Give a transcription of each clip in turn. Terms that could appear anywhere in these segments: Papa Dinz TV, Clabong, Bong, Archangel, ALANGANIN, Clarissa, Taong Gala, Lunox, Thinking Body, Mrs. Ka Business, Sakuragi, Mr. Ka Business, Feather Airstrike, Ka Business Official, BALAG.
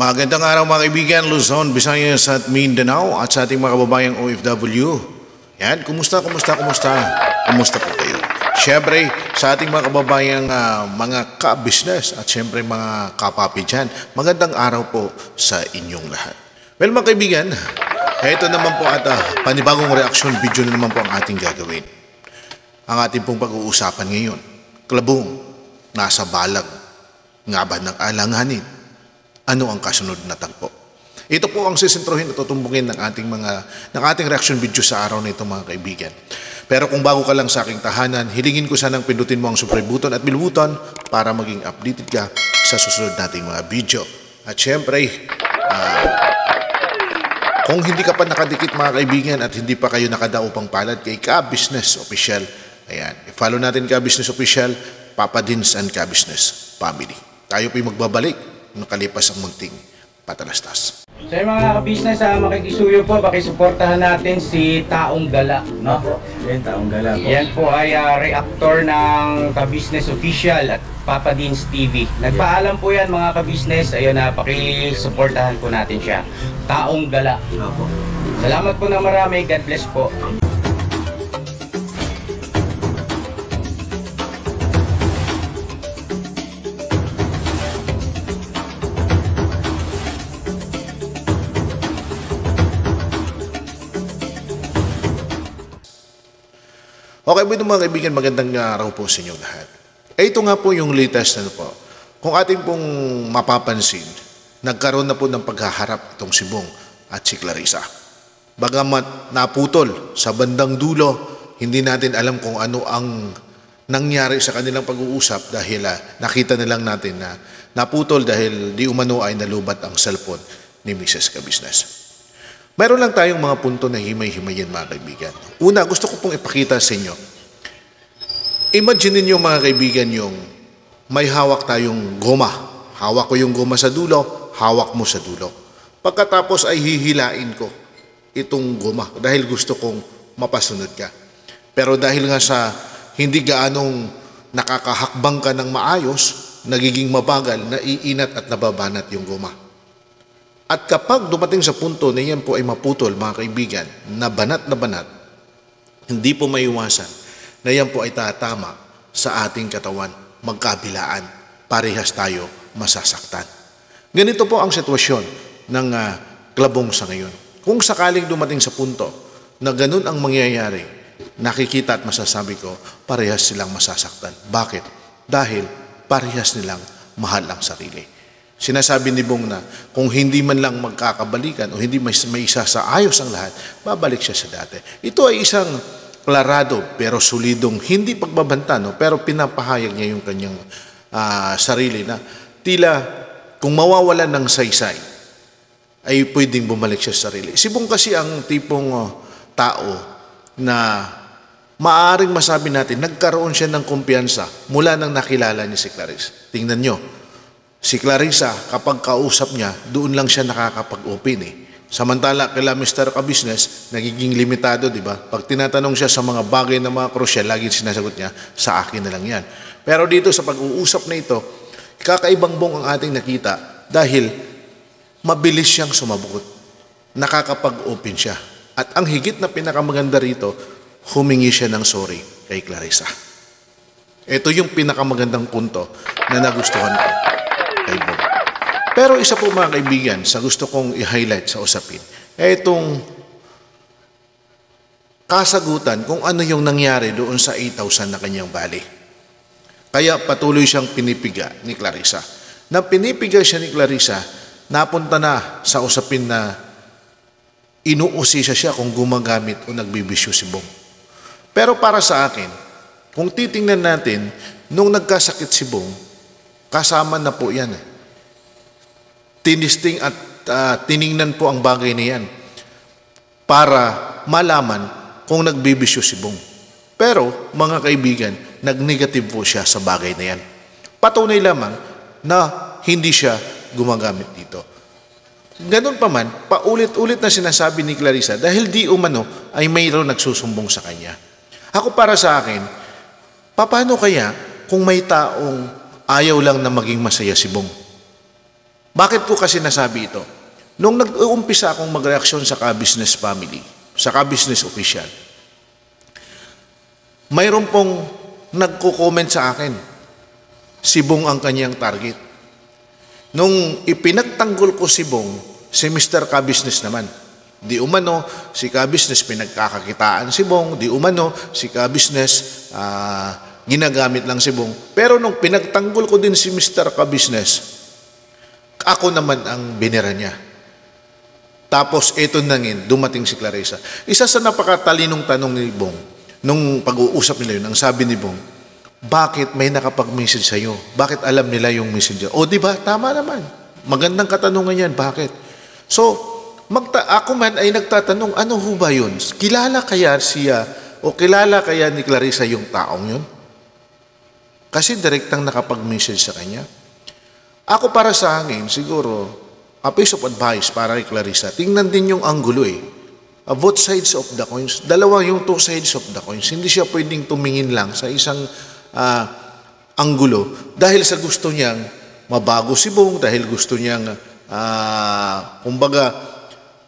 Magandang araw mga kaibigan, Luzon, Visayas at Mindanao at sa ating mga kababayang OFW. Yan, kumusta po kayo? Siyempre, sa ating mga kababayang mga ka-business at siyempre mga kapapi dyan, magandang araw po sa inyong lahat. Well mga kaibigan, ito naman po at panibagong reaction video na naman po ang ating gagawin. Ang ating pong pag-uusapan ngayon, Clabong, nasa balag, nga ba ng alanganin? Ano ang kasunod na tagpo? Ito po ang sisentruhin at tutumbungin ng ating reaction video sa araw na ito mga kaibigan. Pero kung bago ka lang sa aking tahanan, hilingin ko sanang pindutin mo ang subscribe button at bell button para maging updated ka sa susunod nating mga video. At syempre, kung hindi ka pa nakadikit mga kaibigan at hindi pa kayo nakadaupang palad kay Ka Business Official, ayan, i-follow natin Ka Business Official, Papa Dinz and Ka Business Family. Tayo po'y magbabalik nakalipas ang munting patalastas. So yung mga ka-business, makikisuyo po, pakisuportahan natin si Taong Gala, no? Yan, Taong Gala po. Yan po ay reactor ng Ka-Business Official at Papa Dinz TV. Nagpaalam po yan mga ka-business, ayun na, pakisuportahan po natin siya. Taong Gala. Opo. Salamat po na marami, God bless po. Okay po mga kaibigan, magandang araw po sa inyo lahat. Eh, ito nga po yung latest na po. Kung ating pong mapapansin, nagkaroon na po ng paghaharap itong si Bong at si Clarissa. Bagamat naputol sa bandang dulo, hindi natin alam kung ano ang nangyari sa kanilang pag-uusap dahil nakita na lang natin na naputol dahil di umano ay nalubat ang cellphone ni Mrs. Ka Business. Meron lang tayong mga punto na himay-himayin mga kaibigan. Una, gusto ko pong ipakita sa inyo. Imagine niyo mga kaibigan yung may hawak tayong goma. Hawak ko yung goma sa dulo, hawak mo sa dulo. Pagkatapos ay hihilain ko itong goma dahil gusto kong mapasunod ka. Pero dahil nga sa hindi gaanong nakakahakbang ka ng maayos, nagiging mabagal, naiinat at nababanat yung goma. At kapag dumating sa punto na yan po ay maputol, mga kaibigan, na banat, hindi po maiwasan na yan po ay tatama sa ating katawan, magkabilaan, parehas tayo masasaktan. Ganito po ang sitwasyon ng Clabong sa ngayon. Kung sakaling dumating sa punto na ganun ang mangyayari, nakikita at masasabi ko, parehas silang masasaktan. Bakit? Dahil parehas nilang mahal ang sarili. Sinasabi ni Bong na kung hindi man lang magkakabalikan o hindi may isa sa ayos ang lahat, babalik siya sa dati. Ito ay isang klarado pero solidong hindi pagbabanta, no? Pero pinapahayag niya yung kanyang sarili na tila kung mawawalan ng saysay ay pwedeng bumalik siya sa sarili. Si Bong kasi ang tipong tao na maaring masabi natin nagkaroon siya ng kumpiyansa mula nang nakilala niya si Clarice. Tingnan nyo. Si Clarissa, kapag kausap niya, doon lang siya nakakapag-open eh. Samantala, kila Mr. Ka Business, nagiging limitado, di ba? Pag tinatanong siya sa mga bagay na mga crucial, lagi sinasagot niya, sa akin na lang yan. Pero dito sa pag-uusap na ito, kakaibang Bong ang ating nakita dahil mabilis siyang sumabukot. Nakakapag-open siya. At ang higit na pinakamaganda rito, humingi siya ng sorry kay Clarissa. Ito yung pinakamagandang punto na nagustuhan ko. Pero isa po mga kaibigan sa gusto kong i-highlight sa usapin ay itong kasagutan kung ano yung nangyari doon sa 8,000 na kanyang bali. Kaya patuloy siyang pinipiga ni Clarissa. Na pinipiga siya ni Clarissa, napunta na sa usapin na inuusisa siya kung gumagamit o nagbibisyo si Bong. Pero para sa akin, kung titingnan natin, nung nagkasakit si Bong, kasama na po yan eh. Tinisting at tiningnan po ang bagay na yan para malaman kung nagbibisyo si Bong. Pero mga kaibigan, nag-negative po siya sa bagay na yan. Patunay lamang na hindi siya gumagamit dito. Ganun pa man, paulit-ulit na sinasabi ni Clarissa dahil di umano ay mayroon nagsusumbong sa kanya. Ako para sa akin, paano kaya kung may taong ayaw lang na maging masaya si Bong? Bakit ko kasi nasabi ito? Nung nag-uumpisa akong magreaksyon sa Ka Business Family, sa Ka Business Official, mayroon pong nagko-comment sa akin, si Bong ang kanyang target. Nung ipinagtanggol ko si Bong, si Mr. Ka Business naman. Di umano, si Ka Business pinagkakakitaan si Bong, di umano, si Ka Business ginagamit lang si Bong. Pero nung pinagtanggol ko din si Mr. Ka Business, ako naman ang binira niya. Tapos ito nangin, dumating si Clarissa. Isa sa napakatalinong tanong ni Bong, nung pag-uusap nila yun, ang sabi ni Bong, bakit may nakapag-message sa'yo? Bakit alam nila yung messenger? O diba, tama naman. Magandang katanungan yan, bakit? So, ako man ay nagtatanong, ano ho ba yun? Kilala kaya siya o kilala kaya ni Clarissa yung taong yun? Kasi direktang nakapag-message sa kanya. Ako para sa akin, siguro, a piece of advice para kay Clarissa, tingnan din yung anggulo eh. Both sides of the coins. Dalawa yung two sides of the coins. Hindi siya pwedeng tumingin lang sa isang anggulo dahil sa gusto niyang mabago si Bong, dahil gusto niyang kumbaga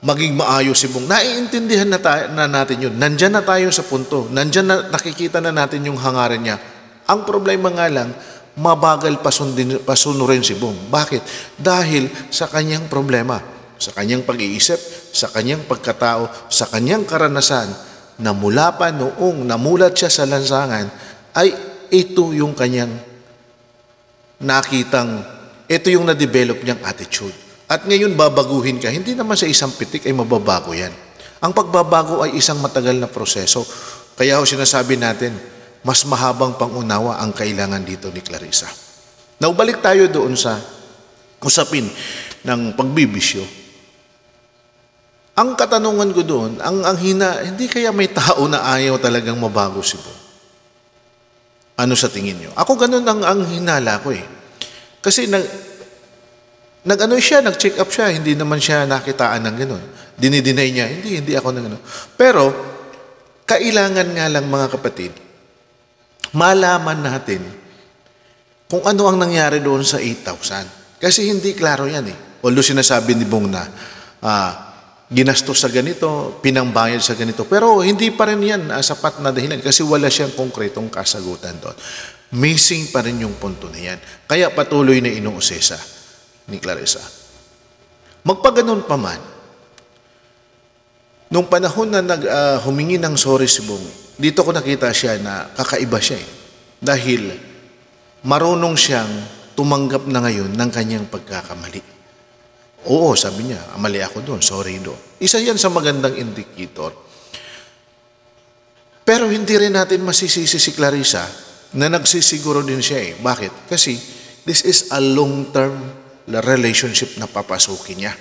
maging maayos si Bong. Naiintindihan na natin yun. Nandyan na tayo sa punto. Nandyan na nakikita na natin yung hangarin niya. Ang problema nga lang, mabagal pasunurin si Bong. Bakit? Dahil sa kanyang problema, sa kanyang pag-iisip, sa kanyang pagkatao, sa kanyang karanasan na mula pa noong namulat siya sa lansangan, ay ito yung kanyang nakitang, ito yung na-develop niyang attitude. At ngayon babaguhin ka, hindi naman sa isang pitik ay mababago yan. Ang pagbabago ay isang matagal na proseso. Kaya ho sinasabi natin, mas mahabang pangunawa ang kailangan dito ni Clarissa. Naubalik tayo doon sa usapin ng pagbibisyo. Ang katanungan ko doon, ang hina, hindi kaya may tao na ayaw talagang mabago si Bong? Ano sa tingin nyo? Ako ganun ang hinala ko eh. Kasi nag-ano siya, nag-check up siya, hindi naman siya nakitaan ng ganun. Dinideny niya, hindi ako ng ganun. Pero, kailangan nga lang mga kapatid, malaman natin kung ano ang nangyari doon sa 8,000. Kasi hindi klaro yan eh. Although sinasabi ni Bong na, ginastos sa ganito, pinangbayad sa ganito. Pero hindi pa rin yan sapat na dahilan kasi wala siyang konkretong kasagutan doon. Missing pa rin yung punto na yan. Kaya patuloy na inuusesa ni Clarissa. Magpaganon pa man, nung panahon na humingi ng sorry si Bong, dito ko nakita siya na kakaiba siya eh. Dahil marunong siyang tumanggap na ngayon ng kanyang pagkakamali. Oo, sabi niya, mali ako doon, sorry doon. Isa yan sa magandang indicator. Pero hindi rin natin masisisi si Clarissa na nagsisiguro din siya eh. Bakit? Kasi this is a long-term relationship na papasukin niya.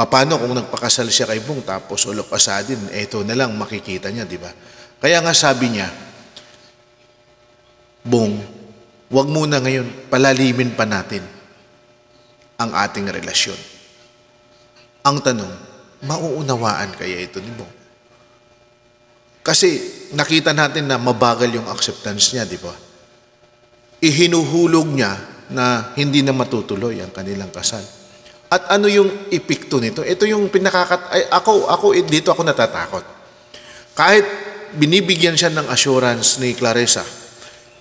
Paano kung nagpakasal siya kay Bong tapos ulap asadin, eto na lang makikita niya, di ba? Kaya nga sabi niya, Bong, wag muna ngayon, palalimin pa natin ang ating relasyon. Ang tanong, mauunawaan kaya ito ni Bong? Kasi nakita natin na mabagal yung acceptance niya, di ba? Ihinuhulog niya na hindi na matutuloy ang kanilang kasal. At ano yung epekto nito? Ito yung ako dito ako natatakot. Kahit binibigyan siya ng assurance ni Clarissa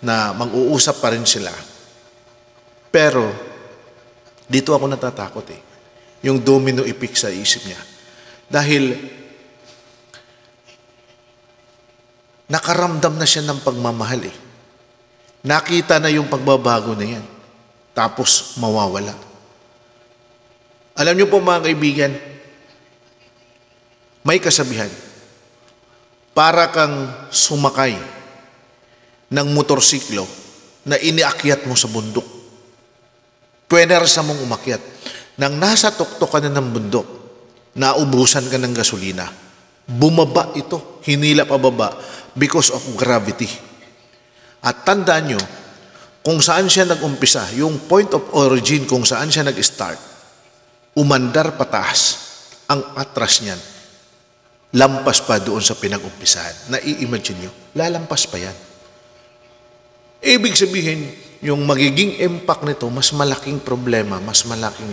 na mag-uusap pa rin sila, pero dito ako natatakot eh. Yung domino effect sa isip niya. Dahil nakaramdam na siya ng pagmamahal eh. Nakita na yung pagbabago na yan. Tapos mawawala. Alam niyo po mga kaibigan, may kasabihan. Para kang sumakay ng motorsiklo na iniakyat mo sa bundok. Pwenersa mong umakyat. Nang nasa tuktok ka na ng bundok, naubusan ka ng gasolina, bumaba ito, hinila pababa because of gravity. At tandaan nyo, kung saan siya nagumpisa, yung point of origin kung saan siya nag-start, umandar pataas. Ang atras niyan, lampas pa doon sa pinag-umpisahan. Nai-imagine nyo, lalampas pa yan. Ibig sabihin, yung magiging impact nito, mas malaking problema, mas malaking...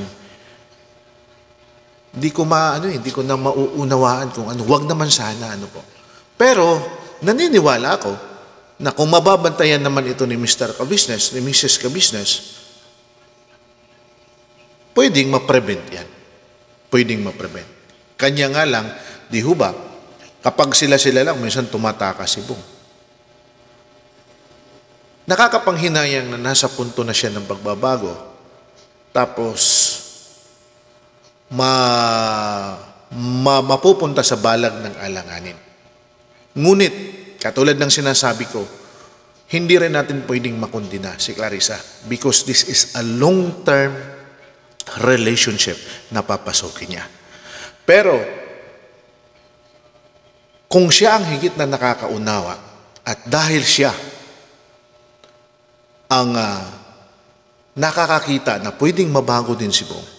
Hindi ko na mauunawaan kung ano. Huwag naman sana, ano po. Pero, naniniwala ako na kung mababantayan naman ito ni Mr. Ka Business, ni Mrs. Ka Business, pwedeng ma-prevent yan. Pwedeng ma-prevent. Kanya nga lang, di ho ba, kapag sila-sila lang, minsan tumataka si Bong. Nakakapanghinayang na nasa punto na siya ng pagbabago. Tapos, mapupunta sa balag ng alanganin. Ngunit, katulad ng sinasabi ko, hindi rin natin pwedeng makundina si Clarissa because this is a long-term relationship na papasokin niya. Pero, kung siya ang higit na nakakaunawa at dahil siya ang nakakakita na pwedeng mabago din si Bong,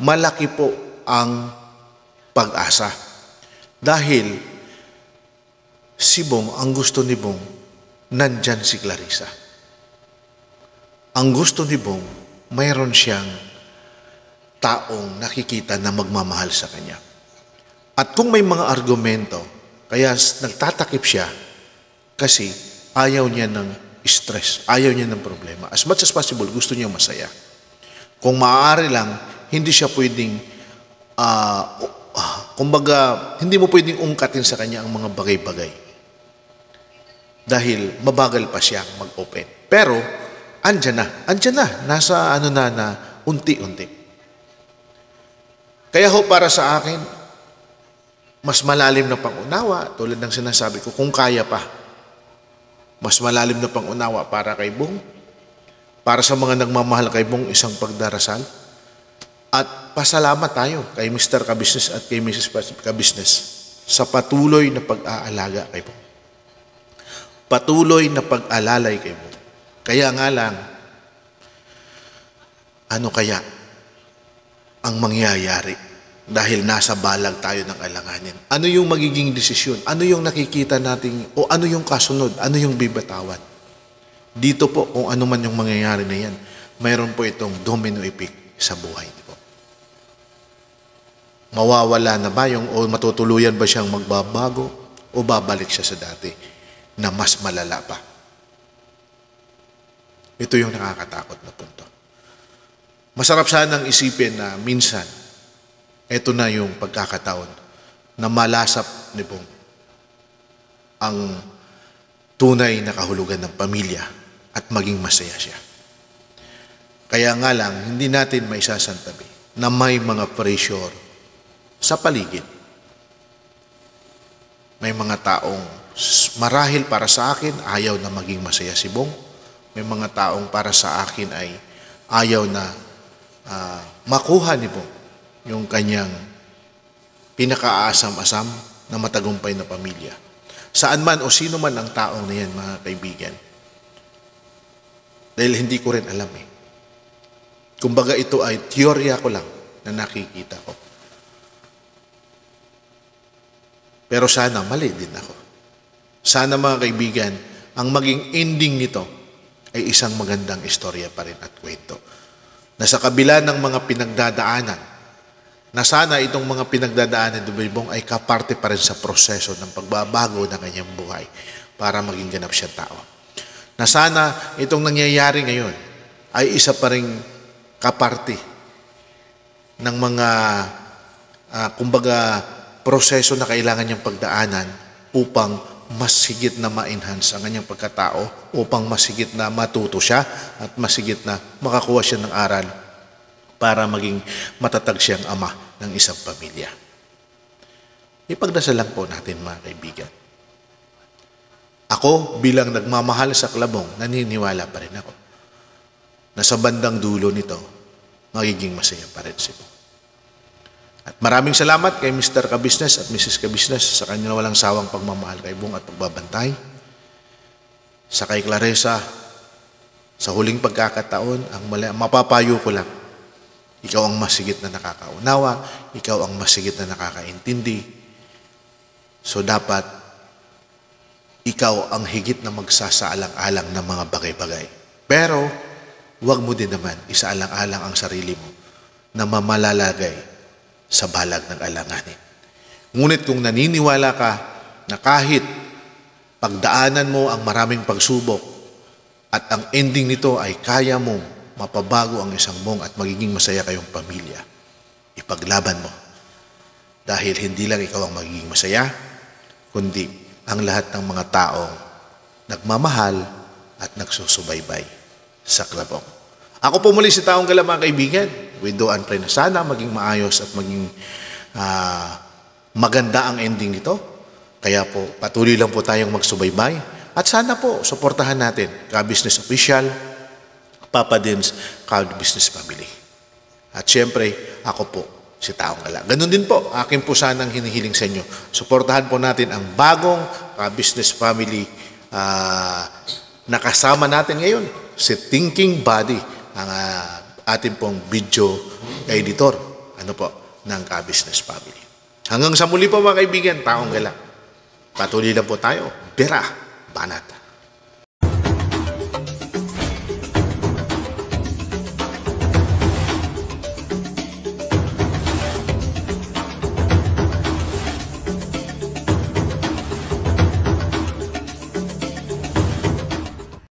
malaki po ang pag-asa. Dahil si Bong, ang gusto ni Bong, nandyan si Clarissa. Ang gusto ni Bong, mayroon siyang taong nakikita na magmamahal sa kanya. At kung may mga argumento, kaya nagtatakip siya kasi ayaw niya ng stress. Ayaw niya ng problema. As much as possible, gusto niya masaya. Kung maaari lang, hindi siya pwedeng, kumbaga, hindi mo pwedeng ungkatin sa kanya ang mga bagay-bagay. Dahil mabagal pa siya mag-open. Pero, andyan na. Andyan na. Nasa ano na unti-unti. Kaya ho, para sa akin, mas malalim na pangunawa, tulad ng sinasabi ko, kung kaya pa. Mas malalim na pangunawa para kay Bong, para sa mga nagmamahal kay Bong, isang pagdarasal. At pasalamat tayo kay Mr. Ka Business at kay Mrs. Ka Business sa patuloy na pag-aalaga kay Bong. Patuloy na pag-alalay kay Bong. Kaya nga lang, ano kaya ang mangyayari dahil nasa balag tayo ng alanganin? Ano yung magiging desisyon? Ano yung nakikita natin? O ano yung kasunod? Ano yung bibatawan? Dito po, kung ano man yung mangyayari na yan, mayroon po itong domino effect sa buhay. Di po. Mawawala na ba yung, o matutuluyan ba siyang magbabago? O babalik siya sa dati na mas malala pa? Ito yung nakakatakot na punto. Masarap sanang isipin na minsan, ito na yung pagkakataon na malasap ni Bong ang tunay na kahulugan ng pamilya at maging masaya siya. Kaya nga lang, hindi natin maisasantabi na may mga pressure sa paligid. May mga taong marahil para sa akin, ayaw na maging masaya si Bong. May mga taong para sa akin ay ayaw na makuha ni Bong yung kanyang pinakaasam-asam na matagumpay na pamilya. Saan man o sino man ang taong na yan, mga kaibigan. Dahil hindi ko rin alam eh. Kumbaga ito ay teorya ko lang na nakikita ko. Pero sana mali din ako. Sana mga kaibigan, ang maging ending nito ay isang magandang istorya pa rin at kwento. Na sa kabila ng mga pinagdadaanan, na sana itong mga pinagdadaanan ni Bong ay kaparte pa rin sa proseso ng pagbabago ng kanyang buhay para maging ganap siyang tao. Na sana itong nangyayari ngayon ay isa pa rin kaparte ng mga kumbaga proseso na kailangan niyang pagdaanan upang mas higit na ma-enhance ang kanyang pagkatao, upang mas higit na matuto siya at mas higit na makakuha siya ng aral para maging matatag siyang ama ng isang pamilya. Ipagdasal lang po natin, mga kaibigan. Ako, bilang nagmamahal sa Clabong, naniniwala pa rin ako na sa bandang dulo nito, magiging masaya pa rin si Bong. At maraming salamat kay Mr. Ka Business at Mrs. Ka Business sa kanyang walang sawang pagmamahal kay Bong at pagbabantay. Sa kay Clarissa, sa huling pagkakataon, ang mapapayo ko lang, ikaw ang masigit na nakakaunawa, ikaw ang masigit na nakakaintindi. So dapat, ikaw ang higit na magsasaalang-alang ng mga bagay-bagay. Pero, huwag mo din naman isaalang-alang ang sarili mo na mamalalagay sa balag ng alanganin. Ngunit kung naniniwala ka na kahit pagdaanan mo ang maraming pagsubok at ang ending nito ay kaya mong mapabago ang isang Bong at magiging masaya kayong pamilya, ipaglaban mo. Dahil hindi lang ikaw ang magiging masaya, kundi ang lahat ng mga taong nagmamahal at nagsusubaybay sa Clabong. Ako po muli si Taong Gala, mga kaibigan. Window and pray na sana maging maayos at maging maganda ang ending nito. Kaya po, patuloy lang po tayong magsubaybay. At sana po, suportahan natin Ka Business Official, Papa Dinz, Ka Business Family. At syempre, ako po, si Taong Gala. Ganun din po, akin po sanang hinihiling sa inyo. Suportahan po natin ang bagong Ka Business Family na kasama natin ngayon, si Thinking Body, ang ating pong video editor ng Ka Business Family. Hanggang sa muli po, mga kaibigan, Taong Gala. Patuloy lang po tayo. Bera, banat.